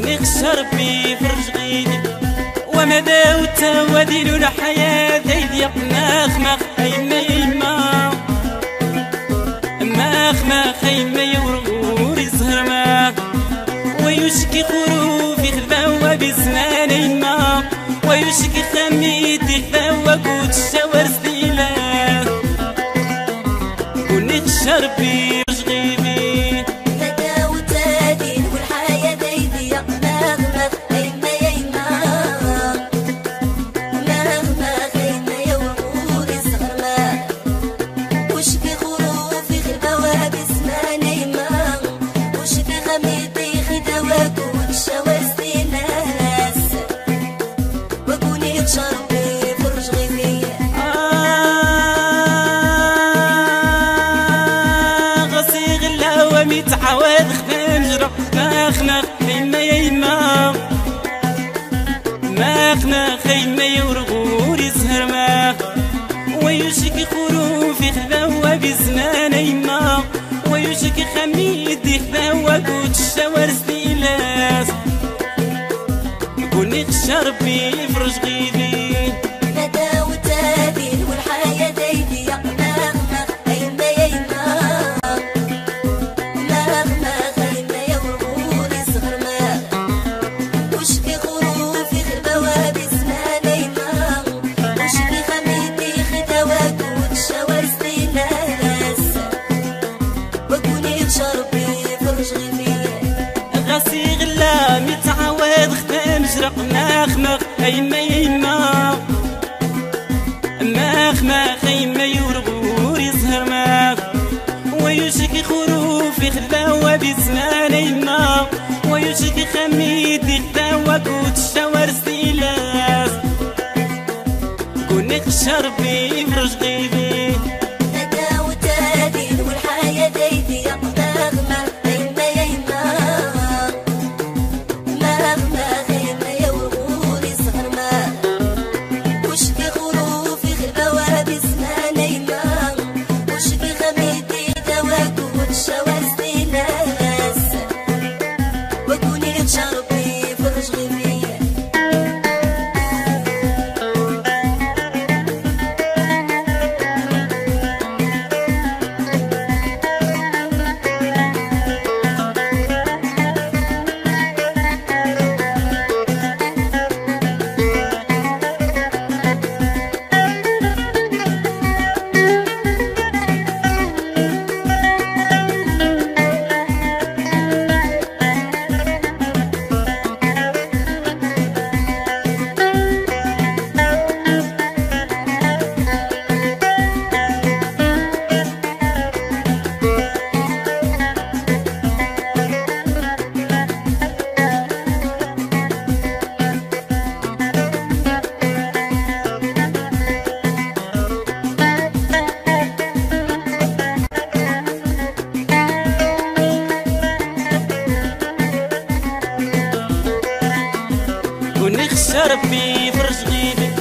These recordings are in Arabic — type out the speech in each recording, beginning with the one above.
ونخسر في فرج غيدي وما داوت وديلو الحياة ذي يقناخ مخ خيمة يما مخ خيمة يورور يزهر مخ ويشكي خروفي خذاوة بزمان يما ويشكي خميتي خذاوة قوت الشاور سديلة ونخسر في متعود خدام جرح ماخنا خيمة يما ماخنا خيمة يورغور يزهر ماخ ويشكي خروفي خذاوة بزمان يما ويشكي خميدي خذاوة قوت الشاور سديلاس كوني خشر بي فرج غيدي مخ خيمة يما مخ خيمة يورغور يزهر مخ ويشكي خروفي خذاوة بزمان يما ويشكي خميتي خذاوة قوت الشاور سديلاس كوني خشر بي فرج غيبي تداوت هادي والحياة دايدي يقباغ مخ خيمة يما مخ ربي فرج غيبك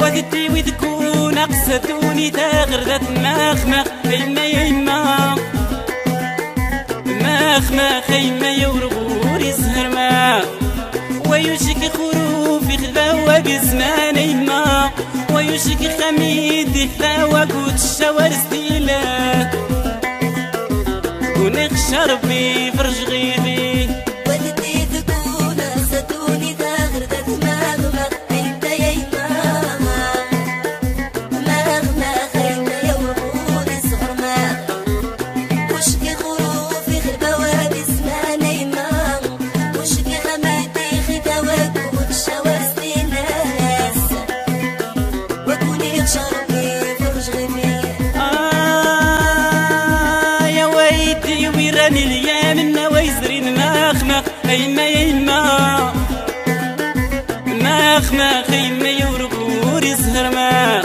وقتي وذكون أقصدوني تاغر ذات ماخماخ يما يما ماخماخ يما يورغوري سهر ماخ ويوشك خروفي خذاوة بزمان يما ويوشك خميدي خذاوة قوت الشوار ستيلة ونخشى ربي فرج غيبي ويراني اليام إنا ويزرين ماخماخ أيما يما ماخماخ أيما يورقوري سهر ماخ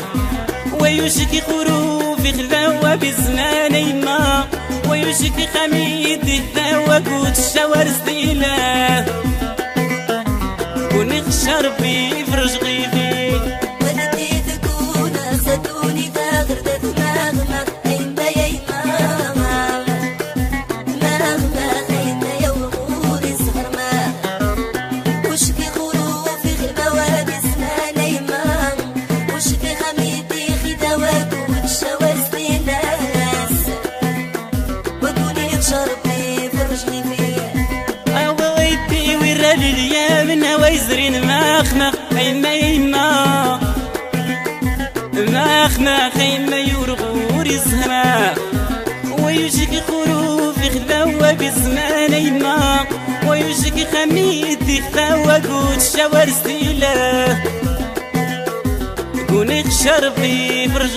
ويوشكي خروفي خذاوة بزمان يما ويوشكي خميدي خذاوة قوت الشوار ستيلاه ونخشى ربي يفرج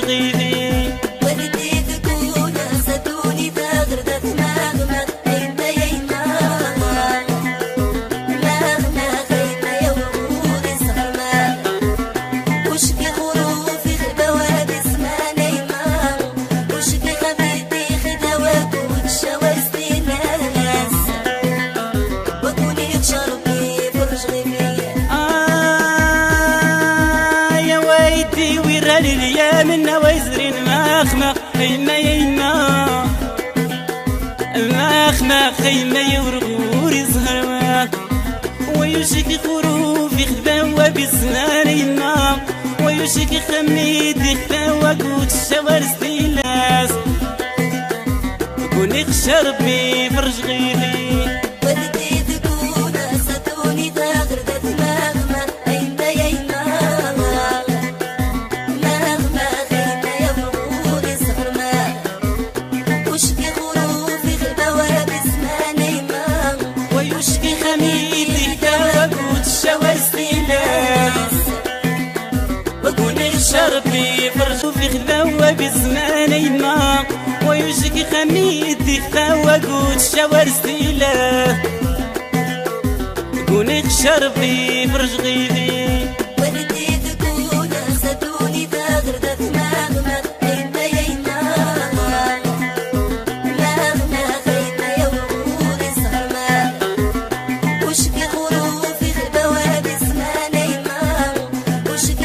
غيبي ولدي تكون أخذتوني تاغردة ماخماخ ويزرين ماخماخ أيما يما ماخماخ أيما يورغوري سهماخ ويوشك خروفي خذاوة بزمان يما ويوشك خميدي خذاوة قوت شوار ستيلاه كوني خشر في فرج غيبي ولدي تكون أخذتوني تاغردة ماخماخ اليا منا ويزرين ماخماخ أيما يما ماخماخ أيما يورغوري سهر ماخ ويوشك خروفي خذاوة بزنان يما ويوشك خميدي خذاوة قوت الشوار ستيلاس كوني خشى ربي فرج غيبي ولدي تكون أخذتوني تاغردة ماخماخ أيما يما ربي فرجو في خذاوة بزمان يما ويوشك خميدي خذاوة قوت الشوار ستيلاه كوني خشى ربي فرج غيبي ولدي تكون أخذتوني تاغردة ماخماخ أيما يما ماخماخ أيما يورغوري سهر ماخ وشك خروفي خذاوة بزمان يما وشك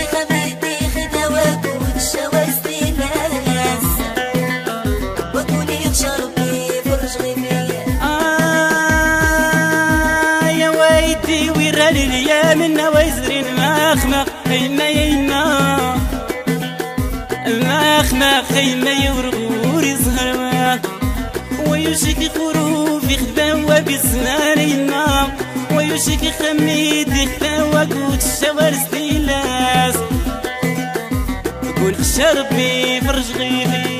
اليا منا ويزرين ماخماخ أيما يما ماخماخ أيما يورغوري سهر ماخ ويوشك خروفي خذاوة بزنان يما ويوشك خميدي خذاوة قوت الشوار ستيلاس كون خشى ربي فرج غيبي.